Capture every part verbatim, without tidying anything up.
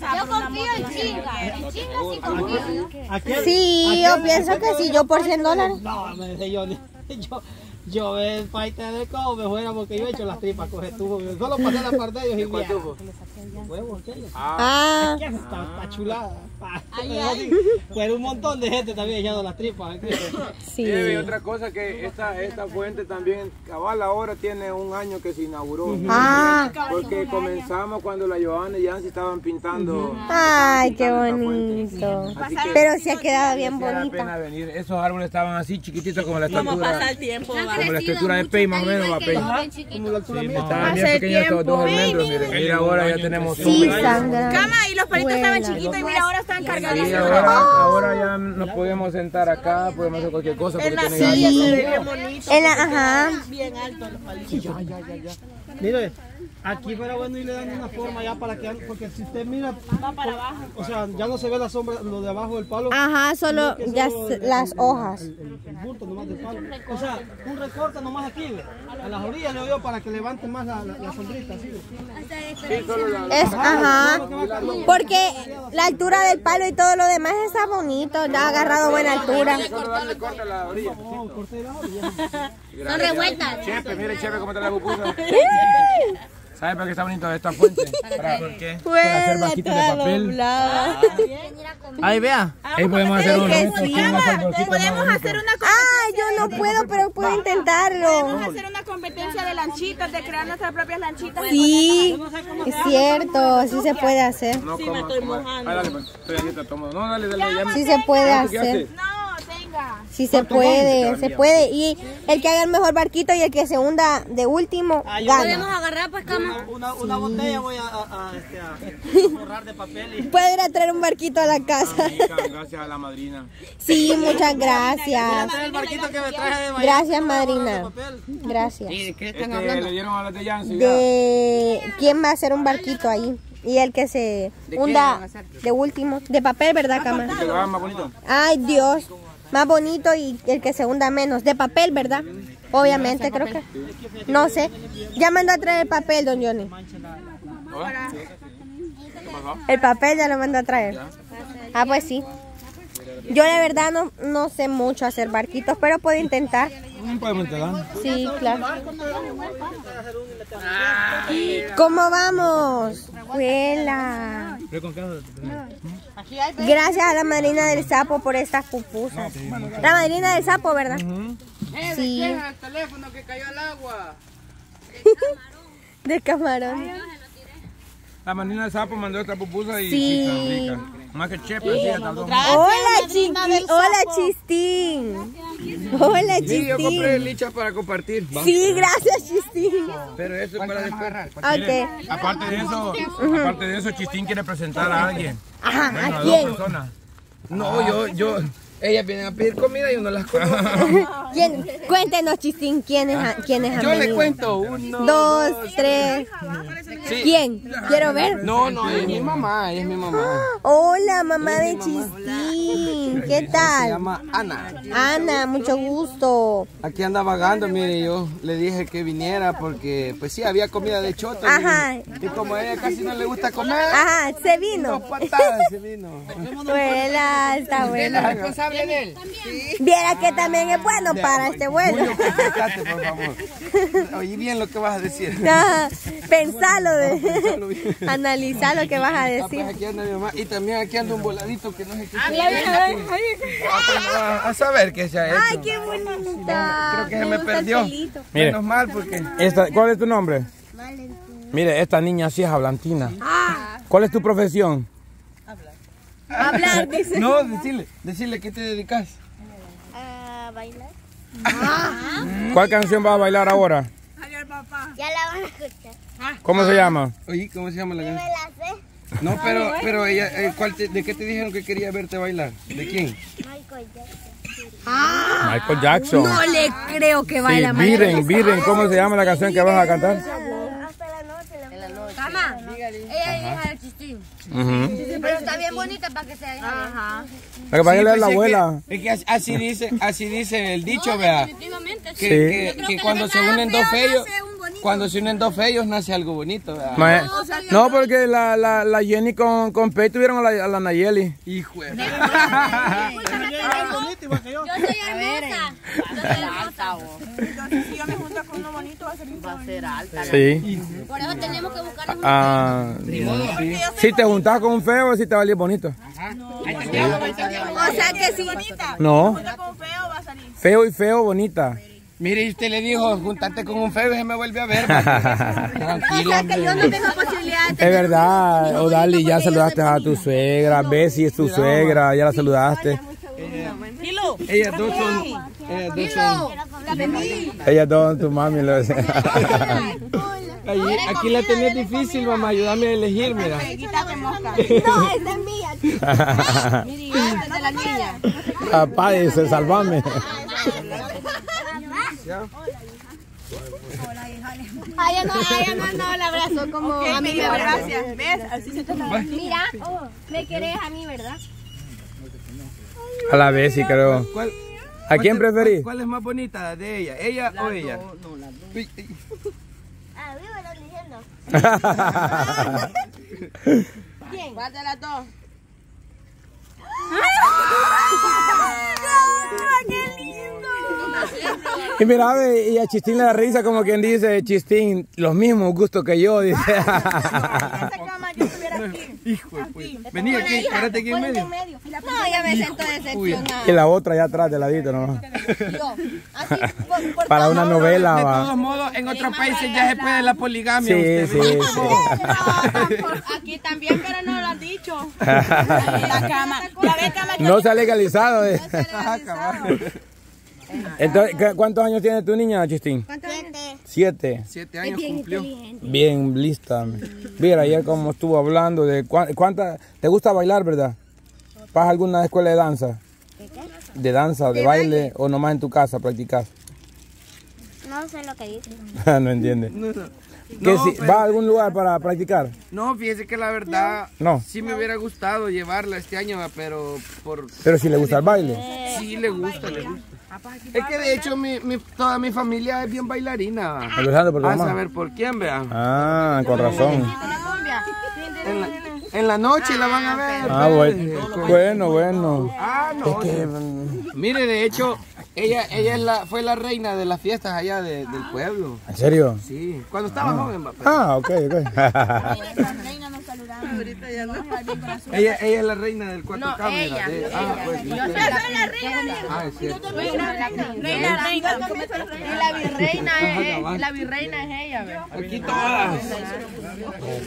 Yo confío en chinga. En chinga sí confío. Sí, yo pienso que sí, yo por cien dólares. No, me dice yo. Yo, yo ve el paite de cómo me fuera porque yo he hecho las tripas, coge tubo. Solo pasé la parte de ellos y cuál tubo. Huevos, aquellos. Ah, está chulada. Fue un montón de gente también echando las tripas. Sí. Y otra cosa que esta, esta fuente también, cabal, ahora tiene un año que se inauguró. Ah, porque comenzamos cuando la Joana y Yancy estaban pintando. Ay, qué bonito. Pero se ha quedado bien bonita. Esos árboles estaban así chiquititos como la estatura. El tiempo, como la estructura de Pey, más o menos va Pey. Estaban bien pequeños estos dos almendros, miren. Mira, ahora ya tenemos. Sí, Sandra. Cama, y los palitos estaban chiquitos y mira, ahora están cargados. Ahora ya nos podemos sentar acá, podemos hacer cualquier cosa. En la silla se ve bonito. Ajá. Bien altos los palitos. Ya, ya, ya, ya. Mire, aquí fuera bueno y le dan una forma ya para que, porque si usted mira, va para abajo. O sea, ya no se ve la sombra, lo de abajo del palo. Ajá, solo ya las hojas. El bulto nomás del palo. O sea, un recorte nomás aquí, a las orillas le doy para que levante más la, la, la sombrita, ¿sí? Es, ajá, porque la altura del palo y todo lo demás está bonito, ya ha agarrado buena altura. Son revueltas. Chepe, mire Chepe cómo está la pupusa. ¿Sabes por qué está bonito esta fuente? ¿Para por qué? Pues, para hacer vaquitas de papel. Ah, ahí vea. Ahí podemos hacer una. Podemos hacer una. Ah, yo no puedo, pero puedo intentarlo. Podemos hacer una competencia de lanchitas, de crear nuestras propias lanchitas. Sí, es cierto, sí se puede hacer. No, sí, me estoy mojando. No, dale, dale. Sí se puede hacer. Sí se puede, se puede. Y el que haga el mejor barquito y el que se hunda de último, ah, gana. Podemos agarrar para acá. Una, una, una sí. Botella voy a, a, a, este, a borrar de papel. Y... puede ir a traer un barquito a la casa. Amiga, gracias a la madrina. Sí, muchas gracias. El barquito que me traje de Miami, gracias, madrina. Gracias. ¿Y de qué están este, hablando? Le dieron a las de Yancy. De... ¿quién va a hacer un barquito ahí? Y el que se hunda de último, de papel, ¿verdad, Cama? Ay, Dios. Más bonito y el que se hunda menos. De papel, ¿verdad? Obviamente, creo que... no sé. Ya mandó a traer el papel, don Johnny. El papel ya lo mandó a traer. Ah, pues sí. Yo la verdad no, no sé mucho hacer barquitos, pero puedo intentar. Sí, claro. ¿Cómo vamos? Huela. Gracias a la madrina del sapo por estas pupusas. La madrina del sapo, ¿verdad? Sí. El teléfono que cayó al agua. De camarón. La madrina del sapo mandó esta pupusa y... sí. Más que Chepe, sí, así, hola, Chiqui, hola Chistin. Hola Chistin. Sí, yo compré lichas para compartir. ¿Va? Sí, gracias Chistin. Pero eso es para después. Okay. Aparte de eso, uh -huh. aparte de eso, Chistin quiere presentar a alguien. Ajá, bueno, ¿a quién? A dos personas. No, ah, yo, yo, ellas vienen a pedir comida y uno las conoce. ¿Quién? Cuéntenos Chistin, ¿quién es, ah, quién es? Yo le cuento. Uno, dos, dos tres. Sí. ¿Quién? Quiero ver. No, no, es mi mamá, es mi mamá. Ah, hola, mamá de Chistin. ¿Qué tal? Se llama Ana. Ana, mucho gusto. Aquí anda vagando, mire, yo le dije que viniera porque, pues sí, había comida de chota. Ajá. Y como a ella casi no le gusta comer. Ajá, se vino. Dos patadas, se vino. Buena, está buena. ¿Es responsable de él? Sí. Viera que también es bueno para este vuelo. Por favor. Oye bien lo que vas a decir. Ajá. Pensalo. De... analizar lo que vas a decir. Aquí anda mi mamá y también aquí anda un voladito que no sé qué. A saber qué se ha hecho. Ay, qué bonita. Creo que se me perdió. Menos mal porque... esta, ¿cuál es tu nombre? Valentina. Mire, esta niña sí es hablantina. Ah. ¿Cuál es tu profesión? Hablar. Hablar, dice. No, decirle, decirle que te dedicas. A bailar. Ah. ¿Cuál canción vas a bailar ahora? Papá. Ya la van a escuchar. ¿Cómo se llama? Oye, ¿cómo se llama la canción? No me la sé. No, pero, pero ella, eh, ¿cuál te, ¿de qué te dijeron que quería verte bailar? ¿De quién? Michael Jackson. Ah, Michael Jackson. No le creo que baila sí, Michael Jackson. Miren, miren, ¿cómo se llama la canción que vas a cantar? Hasta la noche. La, la noche. Mamá, ella es hija de Chistín. Pero está bien bonita para que se deje. Ajá. Para que baile la abuela. Es que así dice, así dice el dicho, vea. Que, sí. que, que, que cuando se unen dos feos, Cuando se unen dos feos nace algo bonito, ¿verdad? No, no, o sea, no, porque la, la, la Jenny con, con Pey tuvieron a la, a la Nayeli. Hijo de... Yo soy hermosa. Yo soy alta. Entonces si yo me junto con uno bonito va a ser, va a ser alta. Sí. Por eso tenemos que buscar ah, sí. Si te juntas con un feo, si te va a salir bonito. Ajá. No. Sí. O sea que sí. No. Si te juntas con feo va a salir. Feo y feo bonita. Mire, y usted le dijo, juntarte con un feo y se me vuelve a ver. Tranquila. O sea, que yo no tengo posibilidad. Es verdad. O Dali, ya saludaste a tu suegra. Bessie es tu suegra. Ya la saludaste. Ellas dos son, ellas dos son, ellas dos son tu mami, lo decía. Aquí la tenés difícil, mamá, ayúdame a elegir, mira. No, esa es mía. Mira, de la niña. Papá dice, salvame. Ay, no, ay, no, no, la abrazo como a mí, gracias. ¿Ves? Así se te la... Mira, me querés a mí, ¿verdad? A la vez, sí, creo. ¿Cuál, ¿A quién cuál, preferís? ¿Cuál es más bonita, la de ella? ¿Ella la o do, ella? No, la do. Ah, vivo lo eligiendo. ¿Quién? ¿Cuál de las dos? ¡Qué lindo! Y mira, ve, y a Chistin le da risa como quien dice, Chistin, los mismos gustos que yo, dice. Hijo de puta. Vení aquí, espérate aquí en medio. en medio. No, ya me siento decepcionada. Y la otra allá atrás de ladito nomás. Para una novela, va. De todos modos, en otros países ya se puede la poligamia. Sí, sí, sí. Aquí también, pero no lo han dicho. No se ha legalizado. Entonces, ¿cuántos años tiene tu niña, Chistin? Siete. Siete. Siete años bien cumplió. Bien lista. Mira, ayer como estuvo hablando de cu cuánta... ¿Te gusta bailar, verdad? ¿Vas a alguna escuela de danza? ¿De qué? De danza, de, de baile, baile, o nomás en tu casa practicas. No sé lo que dice. No entiende. No, no. Que no, si, pero, ¿va a algún lugar para practicar? No, fíjese que la verdad no. sí me no. hubiera gustado llevarla este año, pero por... Pero si le gusta el baile. Eh, sí, le gusta, le gusta. Es que de hecho mi, mi, toda mi familia es bien bailarina. Vas a ver por quién, vean. Ah, con razón. En la, en la noche ah, la van a ver. Ah, bueno, bueno, bueno. Ah, no. Es que... Mire, de hecho... Ella, ella es la, fue la reina de las fiestas allá de, del pueblo. ¿En serio? Sí, cuando estaba ah. joven. Pero... Ah, ok, ok. Ella, ella es la reina del cuarto no, cámara. De... Ah, pues, yo soy la reina. Ah, es cierto. Yo soy la reina. Reina, reina. Y la virreina es, la virreina es ella. ¿Verdad? Aquí todas.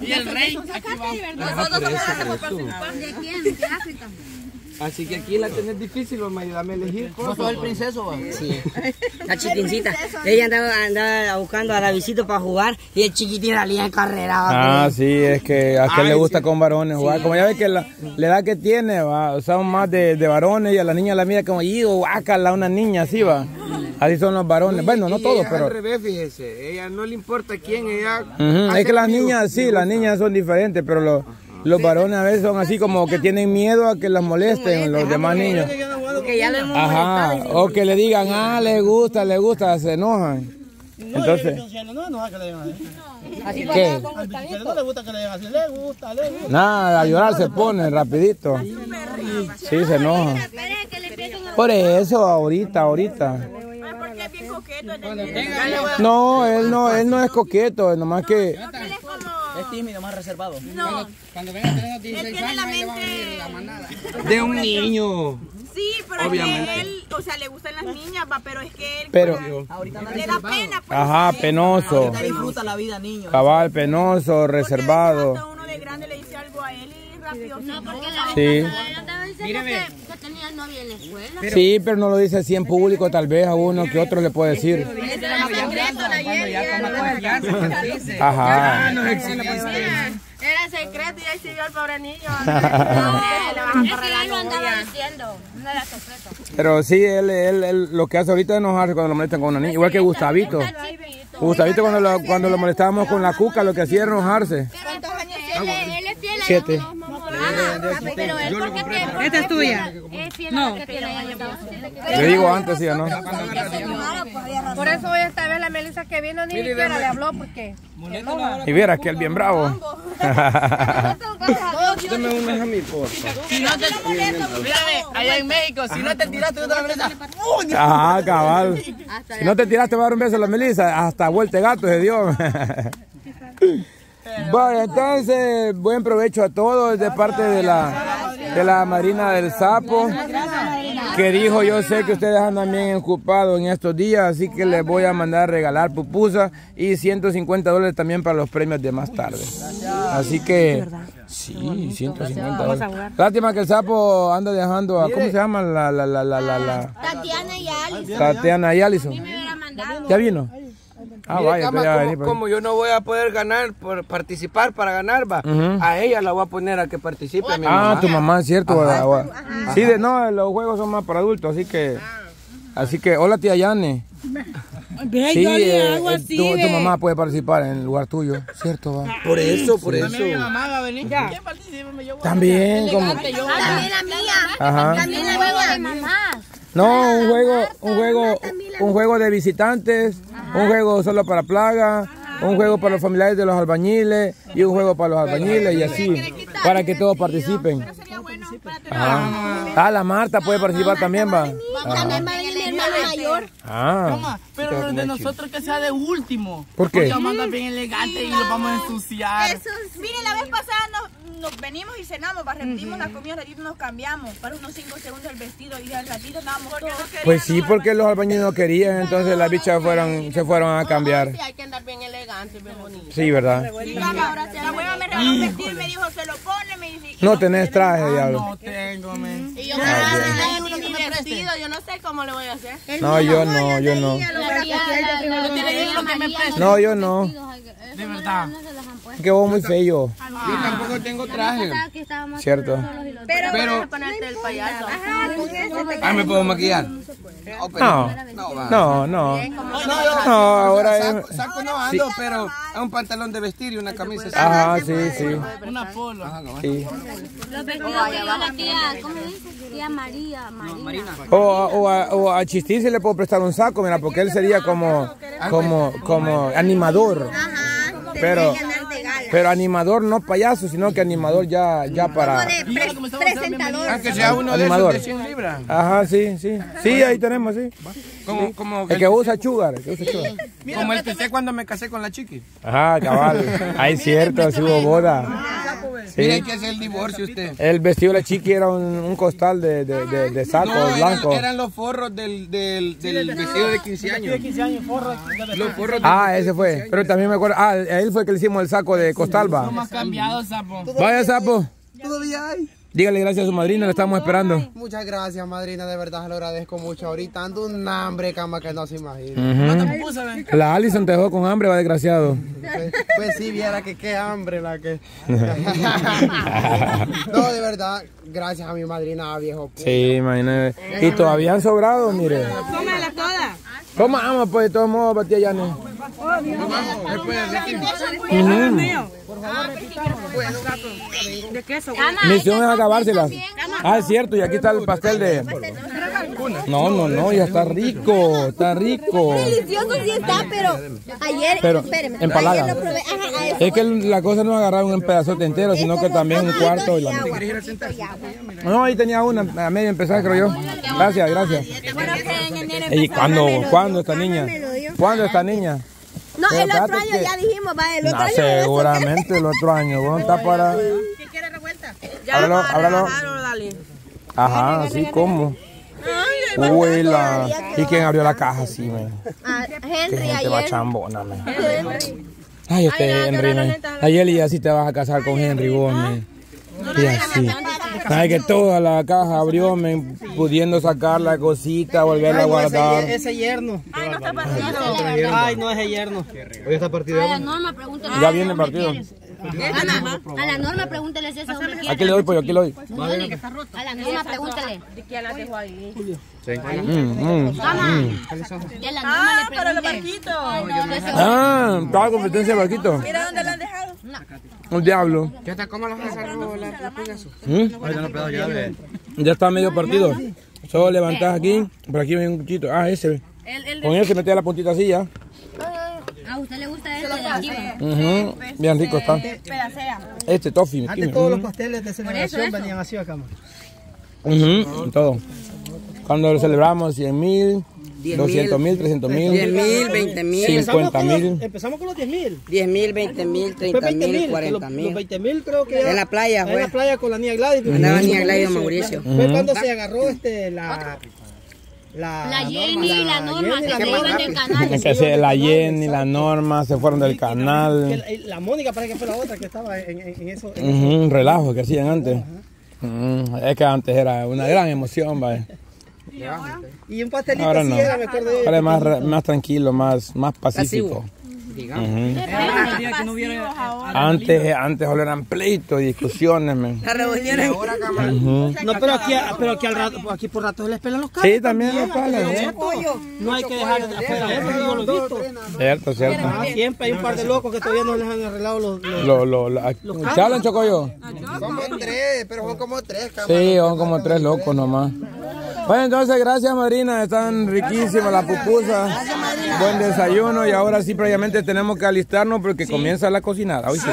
Y el rey. Nosotros somos las que participan. ¿De quién? ¿De África? Así que aquí la tenés difícil, mamá, ayúdame a elegir. ¿Vos sos el princeso, va? Sí. La Chistincita. Ella andaba, andaba buscando a Davidito para jugar y el chiquitín salía en carrera. ¿Va? Ah, sí, es que a aquel Ay, le gusta sí. con varones jugar. Sí, como ya ves que la, sí. la edad que tiene, va, o sea, son más de, de varones y a la niña la mira como, hijo, guácala, una niña así, va. Así son los varones. Bueno, no todos, pero... al revés, fíjese. Ella no le importa quién, ella... Uh -huh. Es que las niñas, sí, las niñas son diferentes, pero los... Los varones a veces son así como que tienen miedo a que las molesten los demás niños. Ajá, o que le digan, ah, les gusta, les gusta, se enojan. Entonces, ¿qué? No le gusta que le digan así, le gusta, le gusta. Nada, a llorar se ponen rapidito. Sí, se enojan. Por eso, ahorita, ahorita. Porque es bien coqueto. No, él no, él no es coqueto, nomás que... Es tímido, más reservado. No. Cuando, cuando venga a tener dieciséis años, ahí le va a venir la manada. De un niño. Sí, pero obviamente. Es que él, o sea, le gustan las niñas, va, pero es que él pero, para, ahorita le da pena. Pues, ajá, penoso. Ahorita disfruta la vida, niño. Cabal, penoso, reservado. Cuando uno de grande le dice algo a él y rápido. No, porque la vez andaba diciendo que tenía novia en la escuela. Sí, pero no lo dice así en público, tal vez a uno que otro le puede decir. Ajá. Era secreto y ahí se vio al pobre niño. No andaba diciendo. No era secreto. Pero sí, él, él, él lo que hace ahorita es enojarse cuando lo molestan con una niña. Igual que Gustavito. Gustavito cuando lo, cuando lo molestábamos con la cuca, lo que hacía era enojarse. ¿Cuántos años tiene? Él es fiel a los mamás. Pero él porque... Esta es tuya. fiel no. a la que tiene ella. Le digo antes, sí o no. Por eso hoy esta vez la Melissa que vino ni siquiera le habló porque... Y viera que él bien bravo. Deme una a mí, por favor. Si no te tiraste, allá en México, si no te tiraste, yo te voy a dar un beso. Ah, cabal. Si no te tiraste, va a dar un beso a la Melissa. Hasta vuelta de gato se dio. Bueno, entonces, buen provecho a todos de parte de la, de la Marina del Sapo, que dijo, yo sé que ustedes andan bien ocupados en estos días, así que les voy a mandar a regalar pupusas y ciento cincuenta dólares también para los premios de más tarde. Así que, sí, ciento cincuenta dólares. Lástima que el Sapo anda dejando a, ¿cómo se llama? La, la, la, la, la, la... Tatiana y Allison. Tatiana y Allison. ¿Ya vino? Ah, mire, vaya, cama, como, venir, como yo no voy a poder ganar, por participar para ganar, va. Uh -huh. A ella la voy a poner a que participe. Bueno, mi mamá. Ah, tu mamá, es cierto. Ajá, va, va. Ajá. Sí, de, no, los juegos son más para adultos, así que... Ah, así que, hola tía Yane. Sí, eh, eh, así, tu, tu mamá puede participar en el lugar tuyo, ¿cierto? Va? Por eso, por sí. eso. También mi mamá va a venir. ¿Quién participa? Me llevo también, como... También la mía. Ajá. También el juego de mamá. No, un juego, un juego, un juego de visitantes. Un juego solo para plaga, un juego para los familiares de los albañiles y un juego para los albañiles y así, para que todos participen. Ah, ah la Marta puede participar también, va. Ah, pero de nosotros que sea de último. ¿Por qué? Porque vamos a andar bien elegante y lo vamos a ensuciar. Miren, la vez pasada nos... Nos venimos y cenamos, repetimos la comida, ratito nos cambiamos, para unos cinco segundos el vestido y al ratito andábamos todos. Pues sí, porque los albañiles no querían, entonces las bichas fueron, se fueron a cambiar. Sí, hay que andar bien elegante, bien bonito. Sí, ¿verdad? La hueva me regaló un vestido y me dijo, se lo pone, me dice... No tenés traje, diablo. No tengo, men. Y yo me regalé mi vestido, yo no sé cómo le voy a hacer. No, yo no, yo no. No tiene lo que me preste. No, yo no. De verdad. Que vos muy feo. Yo tampoco tengo traje. Cierto. Pero, pero ponerte el payaso. Ah, ¿me puedo maquillar? No, no, no. No, ahora es... Saco no ando, pero a un pantalón de vestir y una camisa. Ajá, sí, sí. Una polo. Sí. Los vestidos que yo la tía, ¿cómo dices? Tía María, Marina. O a Chistín se le puedo prestar un saco, mira, porque él sería como, como, como animador. Pero, pero animador no payaso, sino que animador ya, ya para... Pre presentador. Aunque sea uno animador. De esos de cien libras. Ajá, sí, sí. Sí, ahí tenemos, sí. Como, sí. Como el, el que usa chugar. El que usa chugar. Como el que usé cuando me casé con la chiqui. Ajá, cabal. Ahí cierto, sí hubo boda. Sí. Mire que es el divorcio usted. El vestido de la chiqui era un, un costal de, de, de, de saco no, blanco. Eran, eran los forros del, del, del sí, vestido no, de quince años. De quince años forros, ah, los forros de ah, ese fue. Pero también me acuerdo. Ah, a él fue que le hicimos el saco de costal, va. Somos cambiados, sapo. Vaya, sapo. Todavía hay. Dígale gracias a su madrina, la estamos esperando. Muchas gracias, madrina, de verdad, lo agradezco mucho. Ahorita ando un hambre, cama, que no se imagina. Uh-huh. No te puso, ¿eh? La Allison te dejó con hambre, va, desgraciado. Pues, pues sí, viera que qué hambre la que... No, de verdad, gracias a mi madrina, viejo. Puto. Sí, imagínate. Y todavía han sobrado, mire. Tómala toda. Tomamos, pues, de todos modos, para tía Jenny. Misión es acabárselas. Ah, es cierto, y aquí está el pastel de... No, no, no, ya está rico, está rico. Delicioso sí está, pero ayer, pero, espéreme, empalaga. Ayer lo probé. Ajá, es que la cosa no agarraron un pedazote entero, sino que también un cuarto y la mitad. No, ahí tenía una, a media empezar, creo yo. Gracias, gracias. ¿Y cuándo, cuándo esta niña? ¿Cuándo esta niña? No, pero el otro año que... ya dijimos, va, el otro no, año. Seguramente el otro año, vos está para... ¿Qué quiere revuelta? Ya, háblalo, háblalo. Dale. Ajá, así como. Uy, la... ¿Y quién abrió la caja así, man? Ah, Henry, ayer. Qué va chambona, man. Ay, este Henry, man. Ayer y así te vas a casar con Henry, vos, man. Y así. Ay, que toda la caja abrió, men, pudiendo sacar la cosita, volverla a guardar. Ay, ese yerno. Ay, no está partido. Ay, no, ese yerno. Hoy está partido. A la Norma, pregúntale. Ya viene partido. A la Norma, pregúntale eso. Aquí le doy, pollo, aquí le doy. A la Norma, pregúntale. ¿Quién la dejó ahí? Julio. Ah, para los barquitos. Ah, para competencia de barquitos. Mira dónde la han dejado. Un diablo. ¿Qué hasta cómo las vas a robar? ¿Hm? Ay, no, pero ya ve. Ya está medio partido. Solo levantás aquí. Por aquí viene un cuchito. Ah, ese. El, el con él se mete la puntita así ya. ¿A usted le gusta este? Uh -huh. Bien rico está. Este toffee. Antes todos los pasteles de celebración venían así acá. Uh -huh. Todo. Cuando lo celebramos cien mil, doscientos mil, trescientos mil, diez mil, veinte mil, cincuenta mil. Empezamos con los diez mil. diez mil, veinte mil, treinta mil, cuarenta mil. Los veinte mil creo que en la playa, güey. En la playa con la niña Gladis. Andaba la niña Gladis, Mauricio. Fue cuando se agarró este la... La, la Jenny y la, la Norma Jenny, se fueron del canal. Es que se, la Jenny y la Norma se fueron del canal. La, la Mónica parece que fue la otra que estaba en, en eso. En uh -huh, un relajo que hacían antes. Uh -huh. Uh -huh. Es que antes era una gran emoción, vaya. ¿Y, y un pastelito ahora no. Era, me acuerdo de... Ahora más, más tranquilo, más, más pacífico. Digamos. Uh -huh. Antes, antes solo eran pleitos y discusiones, men. Las reuniones. Uh -huh. No, pero aquí, pero aquí al rato, aquí por rato se les pelan los carros. Sí, también los pelan. ¿Eh? No hay que dejar de hacer. Cierto, cierto. Ah, siempre hay un par de locos que todavía no les han arreglado los. los, los, los, los, los, los ¿Se hablan, Chocoyo? Somos tres, pero son como tres, cabrón. Sí, son como tres locos nomás. Bueno, entonces, gracias, Marina. Están riquísimas las pupusas. Buen desayuno y ahora sí, previamente tenemos que alistarnos porque sí. Comienza la cocinada. Hoy sí.